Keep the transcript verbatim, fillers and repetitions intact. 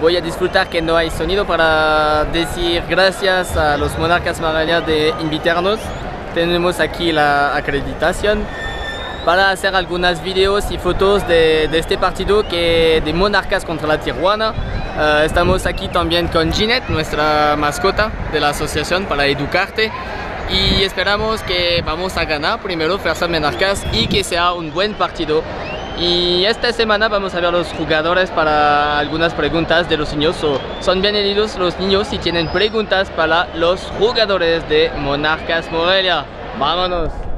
voy a disfrutar que no hay sonido para decir gracias a los Monarcas Magallanes de invitarnos. Tenemos aquí la acreditación para hacer algunas videos y fotos de, de este partido que de Monarcas contra la Tijuana. Uh, estamos aquí también con Ginette, nuestra mascota de la asociación para educarte, y esperamos que vamos a ganar primero Fuerza Monarcas y que sea un buen partido. Y esta semana vamos a ver a los jugadores para algunas preguntas de los niños. So, son bienvenidos los niños si tienen preguntas para los jugadores de Monarcas Morelia. ¡Vámonos!